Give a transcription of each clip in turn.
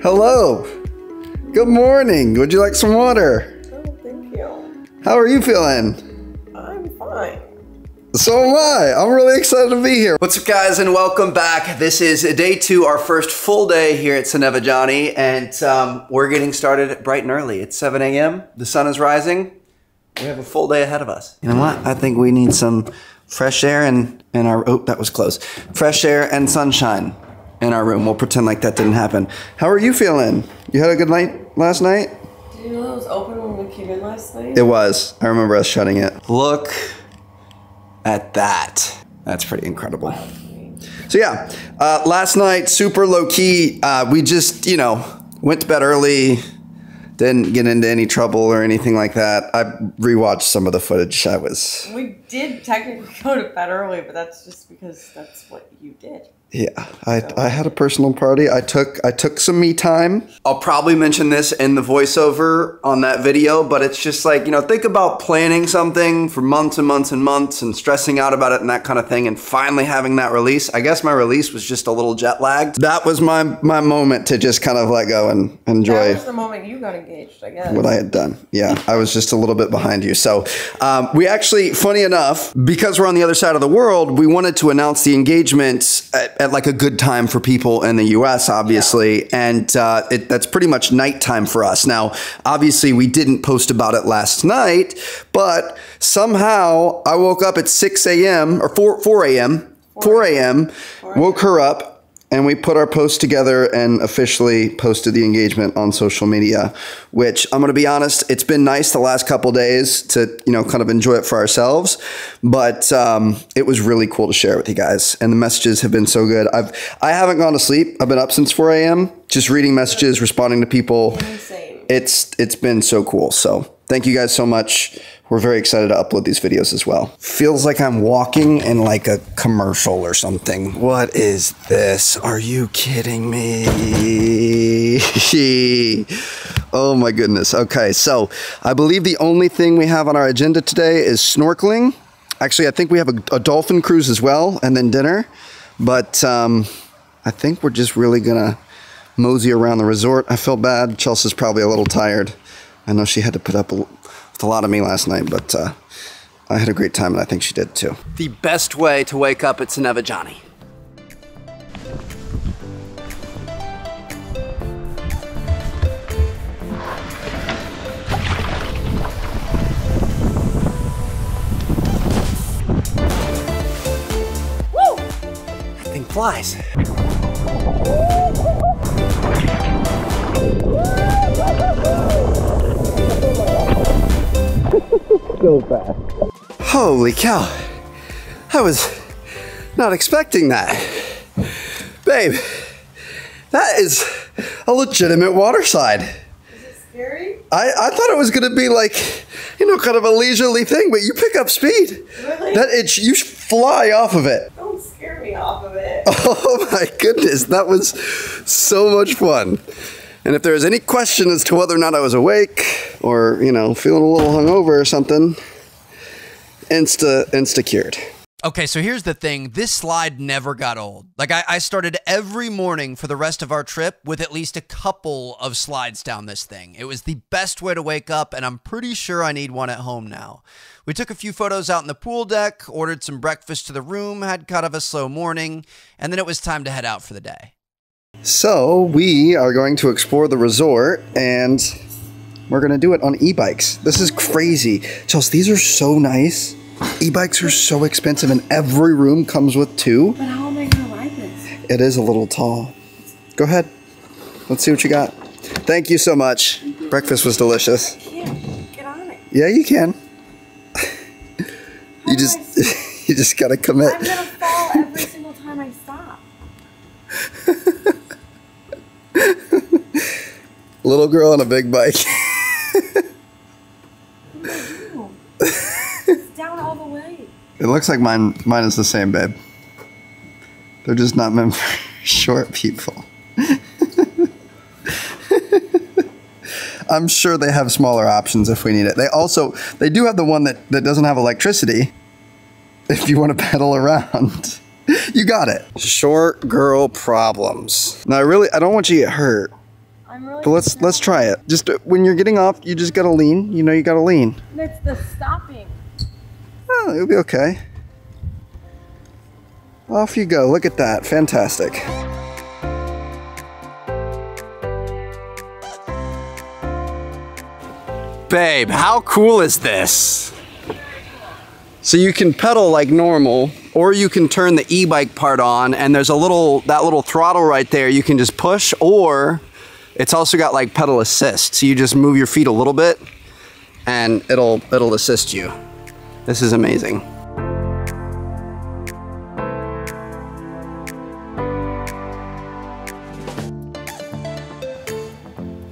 Hello. Good morning. Would you like some water? Oh, thank you. How are you feeling? I'm fine. So am I. I'm really excited to be here. What's up, guys, and welcome back. This is day two, our first full day here at Soneva Jani, and we're getting started bright and early. It's 7 a.m. The sun is rising. We have a full day ahead of us. You know what? I think we need some fresh air and our... Oh, that was close. Fresh air and sunshine in our room. We'll pretend like that didn't happen. How are you feeling? You had a good night last night? Did you know it was open when we came in last night? It was. I remember us shutting it. Look at that. That's pretty incredible. So yeah, last night, super low key. We just, you know, went to bed early, didn't get into any trouble or anything like that. I rewatched some of the footage. We did technically go to bed early, but that's just because that's what you did. Yeah, I had a personal party. I took some me time. I'll probably mention this in the voiceover on that video, but it's just like, you know, think about planning something for months and months and months and stressing out about it and that kind of thing, and finally having that release. I guess my release was just a little jet lagged. That was my moment to just kind of let go and enjoy. That was the moment you got engaged, I guess. What I had done. Yeah, I was just a little bit behind you. So we actually, funny enough, because we're on the other side of the world, we wanted to announce the engagements at like a good time for people in the US, obviously. Yeah. And that's pretty much nighttime for us. Now, obviously we didn't post about it last night, but somehow I woke up at 6 a.m. or 4 a.m., woke her up, and we put our post together and officially posted the engagement on social media, which I'm going to be honest, it's been nice the last couple days to, you know, kind of enjoy it for ourselves. But it was really cool to share with you guys. And the messages have been so good. I haven't gone to sleep. I've been up since 4 a.m. just reading messages, responding to people. Insane. It's been so cool. So thank you guys so much. We're very excited to upload these videos as well. Feels like I'm walking in like a commercial or something. What is this? Are you kidding me? Oh my goodness. Okay, so I believe the only thing we have on our agenda today is snorkeling. Actually, I think we have a dolphin cruise as well, and then dinner. But I think we're just really gonna mosey around the resort. I feel bad. Chelsea's probably a little tired. I know she had to put up a lot of me last night, but I had a great time, and I think she did too. The best way to wake up at Soneva Jani. Woo! That thing flies. So fast. Holy cow. I was not expecting that. Babe, that is a legitimate waterside. Is it scary? I thought it was gonna be like, you know, kind of a leisurely thing, but you pick up speed. Really? You fly off of it. Don't scare me off of it. Oh my goodness, that was so much fun. And if there was any question as to whether or not I was awake or, you know, feeling a little hungover or something, insta cured. Okay, so here's the thing. This slide never got old. Like I started every morning for the rest of our trip with at least a couple of slides down this thing. It was the best way to wake up, and I'm pretty sure I need one at home now. We took a few photos out in the pool deck, ordered some breakfast to the room, had kind of a slow morning, and then it was time to head out for the day. So we are going to explore the resort, and we're going to do it on e-bikes. This is crazy. Chelsea, these are so nice. E-bikes are so expensive, and every room comes with two. But how am I going to ride this? It is a little tall. Go ahead. Let's see what you got. Thank you so much. You. Breakfast was delicious. I can't get on it. Yeah, you can. You just got to commit. I'm going to fall every single time I stop. Little girl on a big bike. It's down all the way. It looks like mine is the same, babe. They're just not meant for short people. I'm sure they have smaller options if we need it. They do have the one that doesn't have electricity if you want to pedal around. You got it. Short girl problems. Now, I don't want you to get hurt. But let's try it. Just when you're getting off, you just gotta lean. You know you gotta lean. That's the stopping. Oh, it'll be okay. Off you go. Look at that. Fantastic. Babe, how cool is this? So you can pedal like normal, or you can turn the e-bike part on, and there's a little, that little throttle right there. You can just push, or it's also got like pedal assist. So you just move your feet a little bit, and it'll assist you. This is amazing.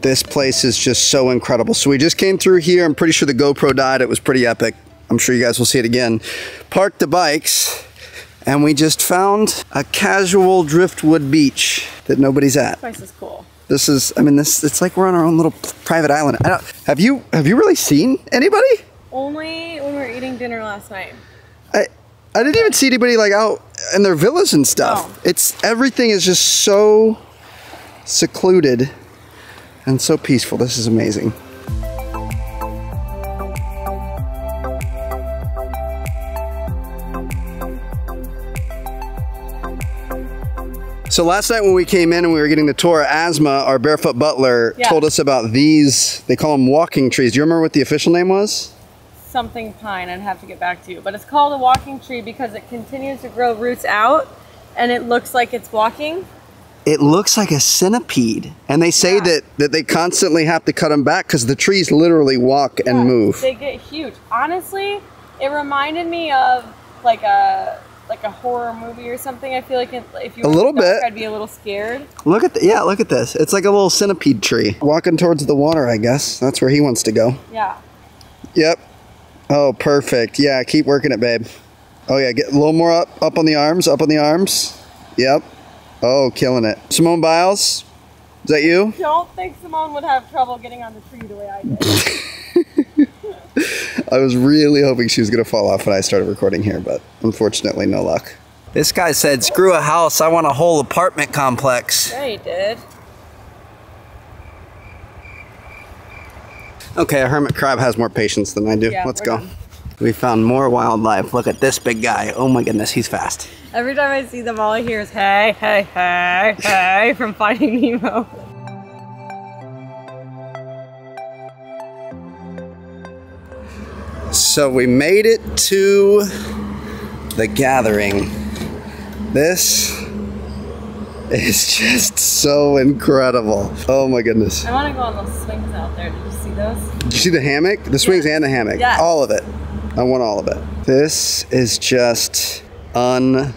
This place is just so incredible. So we just came through here. I'm pretty sure the GoPro died. It was pretty epic. I'm sure you guys will see it again. Parked the bikes, and we just found a casual driftwood beach that nobody's at. This place is cool. This is, I mean, this, it's like we're on our own little private island. Have you really seen anybody? Only when we were eating dinner last night. I didn't even see anybody like out in their villas and stuff. No. It's, everything is just so secluded. And so peaceful, this is amazing. So last night when we came in and we were getting the tour, Asma, our barefoot butler, told us about these, they call them walking trees. Do you remember what the official name was? Something pine, I'd have to get back to you. But it's called a walking tree because it continues to grow roots out and it looks like it's walking. It looks like a centipede. And they say that they constantly have to cut them back because the trees literally walk and move. They get huge. Honestly, it reminded me of like a horror movie or something. I feel like if you were a little bit, I'd be a little scared. Look at look at this. It's like a little centipede tree. Walking towards the water, I guess. That's where he wants to go. Yeah. Yep. Oh, perfect. Yeah, keep working it, babe. Oh yeah, get a little more up on the arms, up on the arms. Yep. Oh, killing it. Simone Biles, is that you? I don't think Simone would have trouble getting on the tree the way I did. I was really hoping she was going to fall off when I started recording here, but unfortunately, no luck. This guy said, screw a house, I want a whole apartment complex. Yeah, he did. Okay, a hermit crab has more patience than I do. Yeah, let's go. Done. We found more wildlife. Look at this big guy. Oh my goodness, he's fast. Every time I see them, all I hear is, hey, hey, hey, hey, from Finding Nemo. So we made it to the gathering. This is just so incredible. Oh my goodness. I want to go on those swings out there. Did you see those? Did you see the hammock? The swings and the hammock. Yes. All of it. I want all of it. This is just unreal.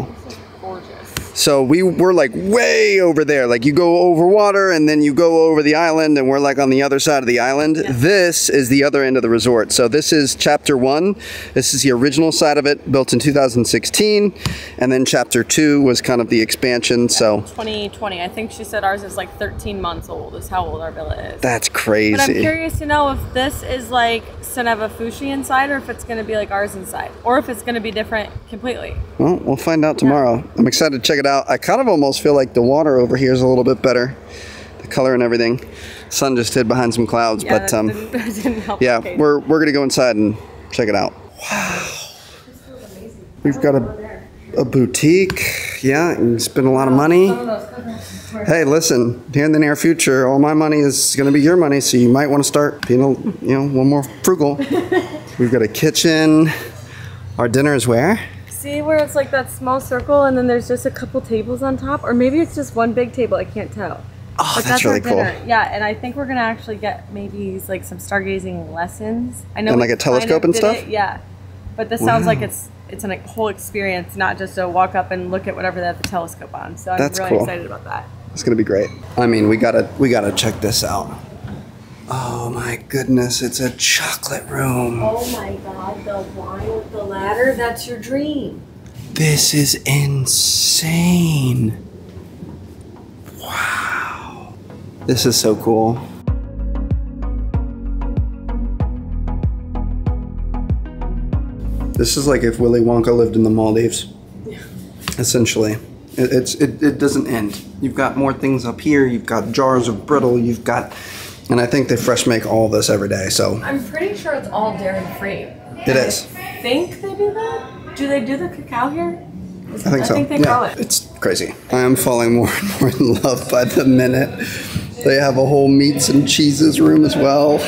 This is gorgeous. So we were like way over there. Like you go over water and then you go over the island and we're like on the other side of the island. Yeah. This is the other end of the resort. So this is chapter 1. This is the original side of it, built in 2016. And then chapter 2 was kind of the expansion. Yeah, so 2020, I think she said ours is like 13 months old is how old our villa is. That's crazy. But I'm curious to know if this is like Soneva Fushi inside, or if it's going to be like ours inside, or if it's going to be different completely. Well, we'll find out tomorrow. I'm excited to check it out. I kind of almost feel like the water over here is a little bit better, the color and everything. Sun just hid behind some clouds, but that didn't help. Yeah, we're gonna go inside and check it out. Wow, we've got a boutique. Yeah, and spend a lot of money. Hey, listen, here in the near future, all my money is going to be your money, so you might want to start being one more frugal. We've got a kitchen. Our dinner is where? See where it's like that small circle, and then there's just a couple tables on top, or maybe it's just one big table. I can't tell. Oh, but that's really cool. Yeah, and I think we're gonna actually get maybe like some stargazing lessons. I know. And like a telescope and stuff. Yeah, but this sounds like it's a whole experience, not just a walk up and look at whatever they have the telescope on. So I'm really excited about that. It's gonna be great. I mean, we gotta check this out. Oh my goodness, it's a chocolate room. Oh my God, the wine with the ladder, that's your dream. This is insane. Wow. This is so cool. This is like if Willy Wonka lived in the Maldives. Yeah. essentially. It doesn't end. You've got more things up here. You've got jars of brittle. You've got, and I think they fresh make all this every day. So I'm pretty sure it's all dairy free. It is. I think they do that. Do they do the cacao here? I think so. They grow it. It's crazy. I am falling more and more in love by the minute. They have a whole meats and cheeses room as well.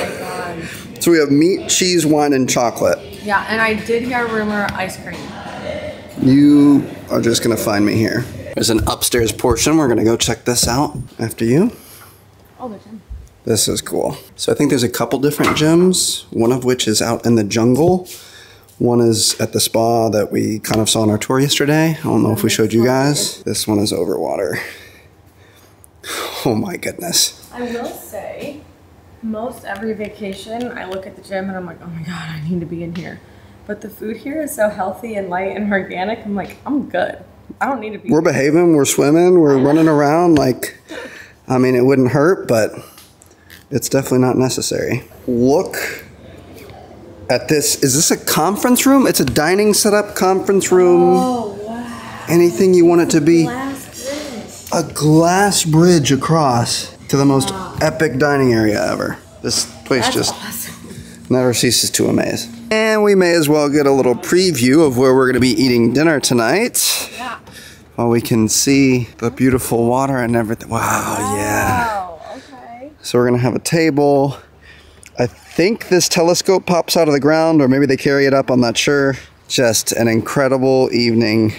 So we have meat, cheese, wine, and chocolate. Yeah, and I did hear a rumor of ice cream. You are just gonna find me here. There's an upstairs portion. We're gonna go check this out after you. Oh, there's him. This is cool. So I think there's a couple different gyms, one of which is out in the jungle. One is at the spa that we kind of saw on our tour yesterday. I don't know if we showed you guys. This one is over water. Oh my goodness. I will say, most every vacation, I look at the gym and I'm like, oh my God, I need to be in here. But the food here is so healthy and light and organic. I'm like, I'm good. I don't need to be here. We're behaving, we're swimming, we're running around. Like, I mean, it wouldn't hurt, but it's definitely not necessary. Look at this. Is this a conference room? It's a dining setup conference room. Oh, wow. Anything you want it to be. Glass bridge. A glass bridge across to the most epic dining area ever. This place never ceases to amaze. And we may as well get a little preview of where we're gonna be eating dinner tonight. Yeah. While we can see the beautiful water and everything. Wow, yeah. Wow, okay. So we're gonna have a table. I think this telescope pops out of the ground, or maybe they carry it up, I'm not sure. Just an incredible evening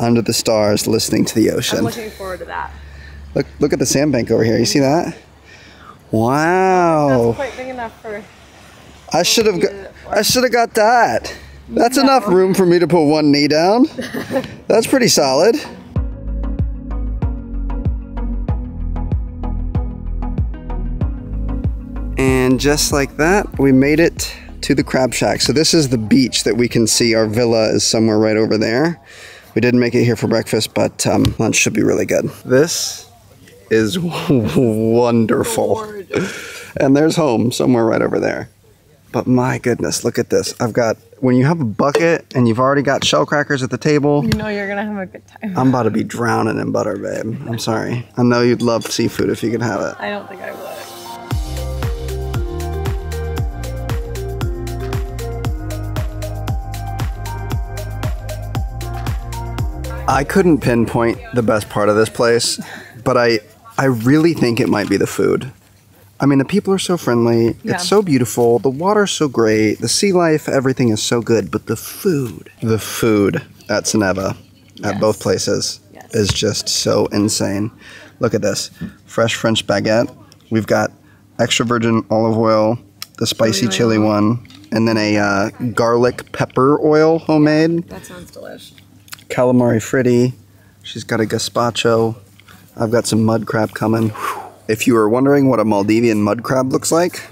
under the stars listening to the ocean. I'm looking forward to that. Look at the sandbank over here, you see that? Wow. That's quite big enough for... I should have got that. That's enough room for me to put one knee down. That's pretty solid. And just like that, we made it to the crab shack. So this is the beach that we can see. Our villa is somewhere right over there. We didn't make it here for breakfast, but lunch should be really good. This is wonderful. And there's home somewhere right over there. But my goodness, look at this. I've got, when you have a bucket and you've already got shell crackers at the table. You know you're gonna have a good time. I'm about to be drowning in butter, babe. I'm sorry. I know you'd love seafood if you could have it. I don't think I would. I couldn't pinpoint the best part of this place, but I really think it might be the food. I mean, the people are so friendly, it's so beautiful, the water's so great, the sea life, everything is so good, but the food at Soneva, at both places, is just so insane. Look at this, fresh French baguette, we've got extra virgin olive oil, the spicy chili one, and then a garlic pepper oil, homemade. Yeah, that sounds delicious. Calamari fritti. She's got a gazpacho. I've got some mud crab coming. If you were wondering what a Maldivian mud crab looks like,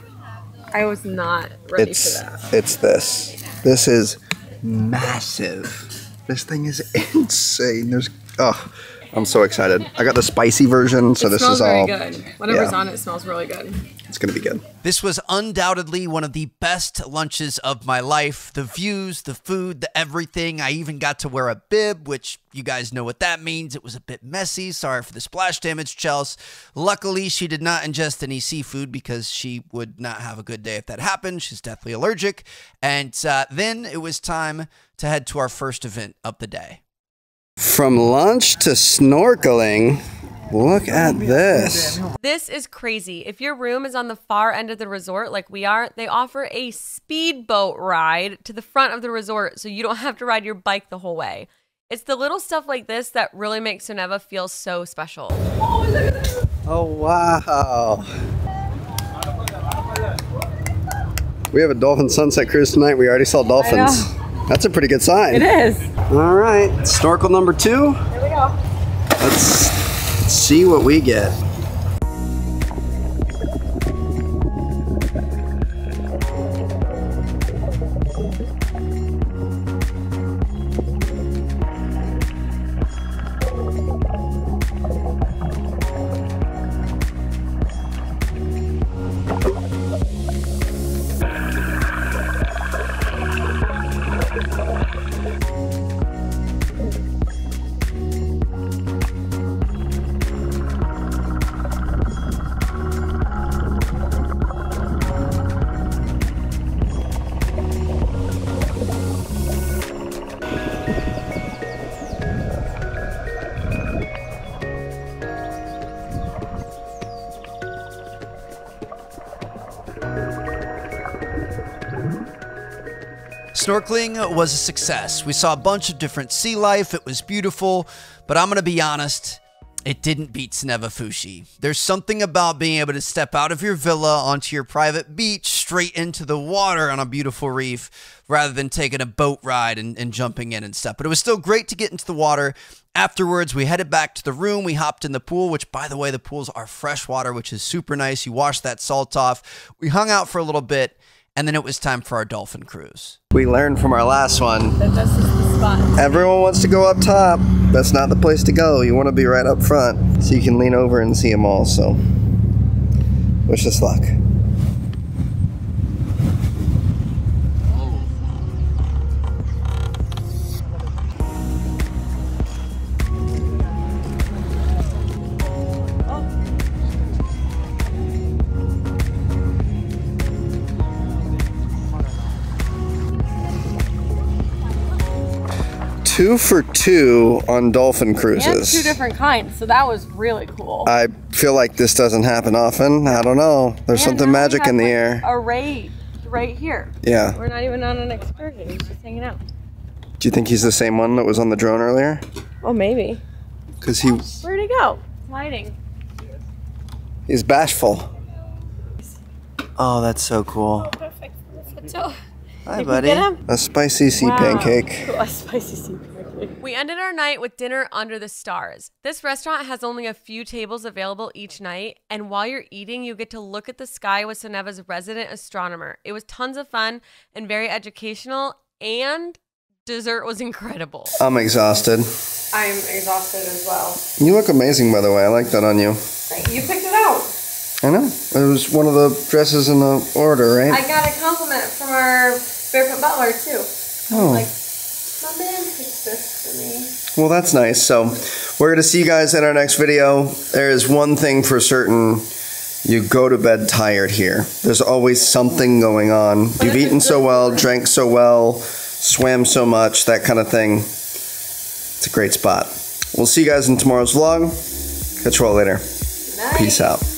I was not ready for that. It's this. This is massive. This thing is insane. There's, oh, I'm so excited. I got the spicy version, so this is all good. Whatever's on it smells really good. It's gonna be good. This was undoubtedly one of the best lunches of my life. The views, the food, the everything. I even got to wear a bib, which you guys know what that means. It was a bit messy. Sorry for the splash damage, Chels. Luckily, she did not ingest any seafood because she would not have a good day if that happened. She's deathly allergic. And then it was time to head to our first event of the day. From lunch to snorkeling, look at this. This is crazy. If your room is on the far end of the resort like we are, they offer a speedboat ride to the front of the resort so you don't have to ride your bike the whole way. It's the little stuff like this that really makes Soneva feel so special. Oh, wow. We have a dolphin sunset cruise tonight. We already saw dolphins. That's a pretty good sign. It is. All right, snorkel number 2. Here we go. Let's see what we get. Snorkeling was a success. We saw a bunch of different sea life. It was beautiful, but I'm gonna be honest, it didn't beat Soneva Fushi. There's something about being able to step out of your villa onto your private beach, straight into the water on a beautiful reef, rather than taking a boat ride and jumping in and stuff. But it was still great to get into the water. Afterwards, we headed back to the room. We hopped in the pool, which, by the way, the pools are freshwater, which is super nice. You wash that salt off. We hung out for a little bit, and then it was time for our dolphin cruise. We learned from our last one that this is the spot. Everyone wants to go up top. That's not the place to go. You want to be right up front so you can lean over and see them all. So, wish us luck. Two for two on dolphin cruises. And two different kinds, so that was really cool. I feel like this doesn't happen often. I don't know. There's something magic in the air. A raid right here. Yeah. We're not even on an excursion. We're just hanging out. Do you think he's the same one that was on the drone earlier? Oh, maybe. Because he. Where'd he go? Sliding. He's bashful. Oh, that's so cool. Oh, perfect. Let's Hi, buddy. A spicy sea pancake. A spicy sea pancake. We ended our night with dinner under the stars. This restaurant has only a few tables available each night, and while you're eating, you get to look at the sky with Soneva's resident astronomer. It was tons of fun and very educational, and dessert was incredible. I'm exhausted. I'm exhausted as well. You look amazing, by the way. I like that on you. You picked it out. I know. It was one of the dresses in the order, right? I got a compliment from our barefoot butler, too. Oh. Like, my man picked this for me. Well, that's nice. So, we're going to see you guys in our next video. There is one thing for certain. You go to bed tired here. There's always something going on. You've eaten so well, drank so well, swam so much, that kind of thing. It's a great spot. We'll see you guys in tomorrow's vlog. Catch you all later. Nice. Peace out.